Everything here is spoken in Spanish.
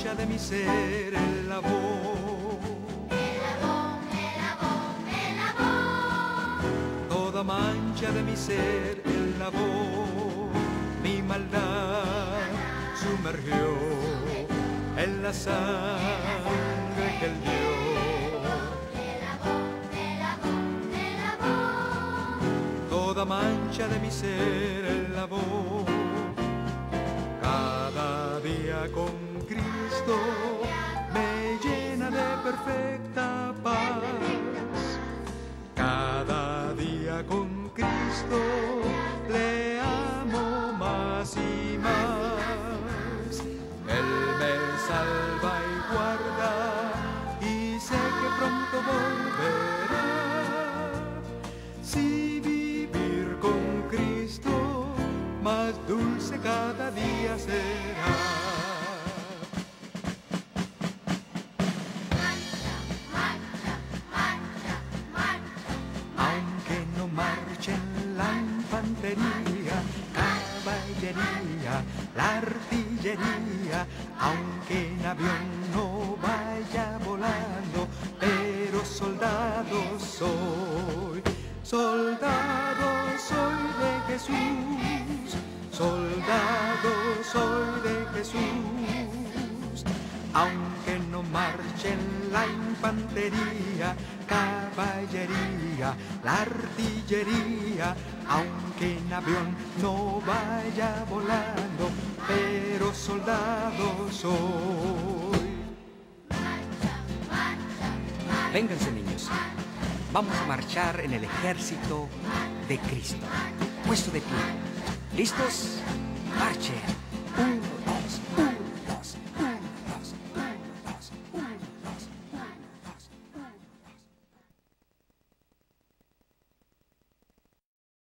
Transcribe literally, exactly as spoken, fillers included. mancha de mi ser él lavó. Me lavó, me lavó, me lavó. Toda mancha de mi ser él lavó. Mi maldad sumergió en la sangre que él dio. Toda mancha de mi ser él lavó. Cada día con Cristo me llena de perfecta paz. Cada día con Cristo le amo más y más. Él me salva y guarda, y sé que pronto volverá. Si vivir con Cristo más dulce cada día será. Marcha, marcha, marcha, marcha, marcha. Aunque no marche en la infantería, caballería, la artillería, aunque en avión no vaya volando, pero soldado soy, soldado soy de Jesús. Soldado soy de Jesús, aunque no marche en la infantería, caballería, la artillería, aunque en avión no vaya volando, pero soldado soy. Vénganse, niños, vamos a marchar en el ejército de Cristo. Puesto de pie. ¿Listos? ¡Marchen!